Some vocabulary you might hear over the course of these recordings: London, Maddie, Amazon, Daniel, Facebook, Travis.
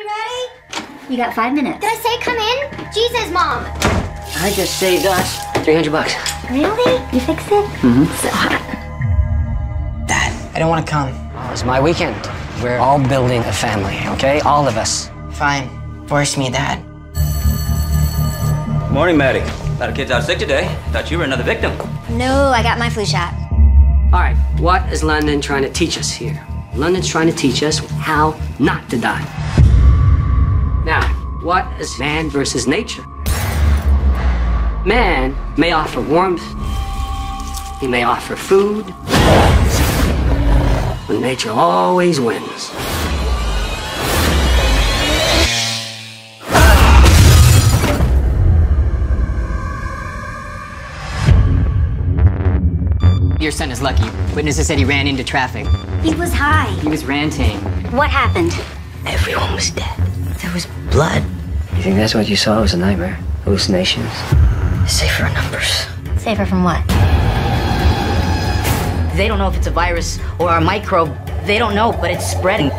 you ready? You got 5 minutes. Did I say come in? Jesus, Mom. I just saved us $300. Really? You fixed it? Mm-hmm. So hot. Dad, I don't want to come. Oh, it's my weekend. We're all building a family, okay? All of us. Fine. Force me, Dad. Morning, Maddie. A lot of kids out sick today. Thought you were another victim. No, I got my flu shot. All right, what is London trying to teach us here? London's trying to teach us how not to die. Now, what is man versus nature? Man may offer warmth. He may offer food. But nature always wins. Your son is lucky. Witnesses said he ran into traffic. He was high. He was ranting. What happened? Everyone was dead. There was blood. You think that's what you saw? It was a nightmare. Hallucinations. Safer in numbers. Safer from what? They don't know if it's a virus or a microbe. They don't know, but it's spreading.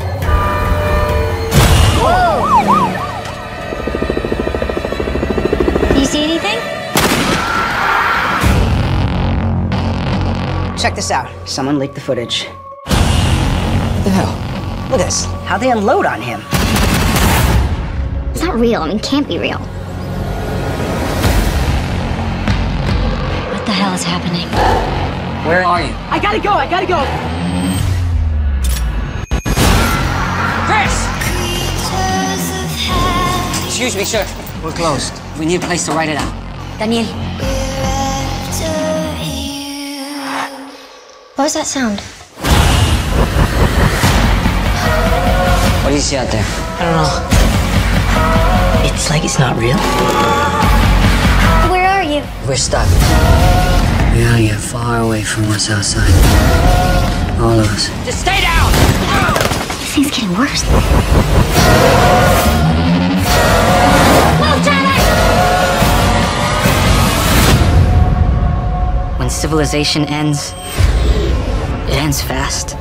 Whoa! Do you see anything? Check this out. Someone leaked the footage. What the hell? Look at this. How'd they unload on him? It's not real. I mean, it can't be real. What the hell is happening? Where are you? I gotta go. I gotta go. Chris! Excuse me, sir. We're closed. We need a place to write it out. Daniel. What was that sound? What do you see out there? I don't know. It's like it's not real. Where are you? We're stuck. We gotta get far away from what's outside. All of us. Just stay down! This thing's getting worse. Move, Travis! When civilization ends, it ends fast.